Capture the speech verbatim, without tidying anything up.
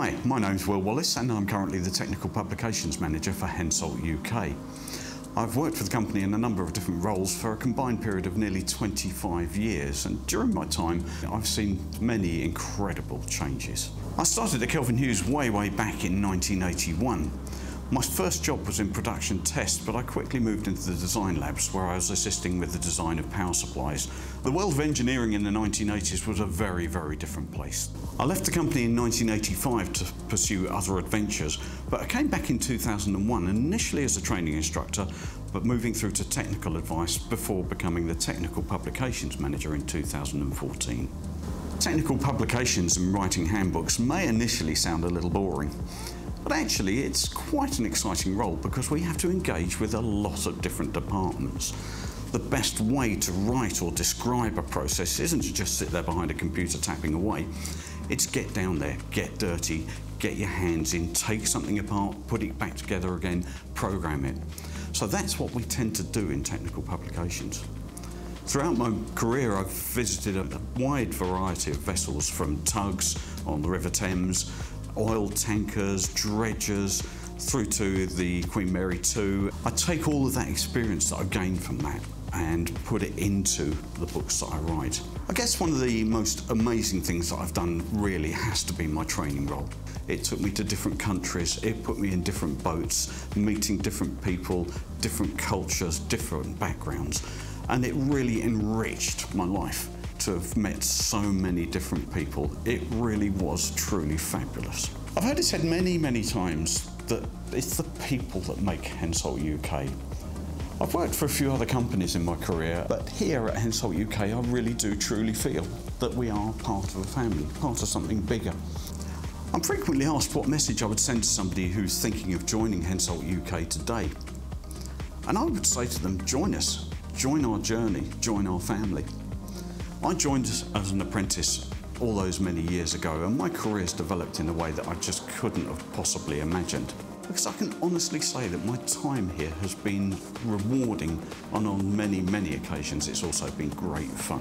Hi, my name's Will Wallace and I'm currently the Technical Publications Manager for HENSOLDT U K. I've worked for the company in a number of different roles for a combined period of nearly twenty-five years, and during my time I've seen many incredible changes. I started at Kelvin Hughes way way back in nineteen eighty-one. My first job was in production test, but I quickly moved into the design labs where I was assisting with the design of power supplies. The world of engineering in the nineteen eighties was a very, very different place. I left the company in nineteen eighty-five to pursue other adventures, but I came back in two thousand one, initially as a training instructor, but moving through to technical advice before becoming the Technical Publications Manager in two thousand fourteen. Technical publications and writing handbooks may initially sound a little boring, but actually it's quite an exciting role because we have to engage with a lot of different departments. The best way to write or describe a process isn't to just sit there behind a computer tapping away. It's get down there, get dirty, get your hands in, take something apart, put it back together again, program it. So that's what we tend to do in technical publications. Throughout my career, I've visited a wide variety of vessels, from tugs on the River Thames, oil tankers, dredgers, through to the Queen Mary the Second. I take all of that experience that I've gained from that and put it into the books that I write. I guess one of the most amazing things that I've done really has to be my training role. It took me to different countries, it put me in different boats, meeting different people, different cultures, different backgrounds, and it really enriched my life. To have met so many different people, it really was truly fabulous. I've heard it said many, many times that it's the people that make HENSOLDT U K. I've worked for a few other companies in my career, but here at HENSOLDT U K, I really do truly feel that we are part of a family, part of something bigger. I'm frequently asked what message I would send to somebody who's thinking of joining HENSOLDT U K today. And I would say to them, join us, join our journey, join our family. I joined as an apprentice all those many years ago, and my career's developed in a way that I just couldn't have possibly imagined. Because I can honestly say that my time here has been rewarding, and on many, many occasions it's also been great fun.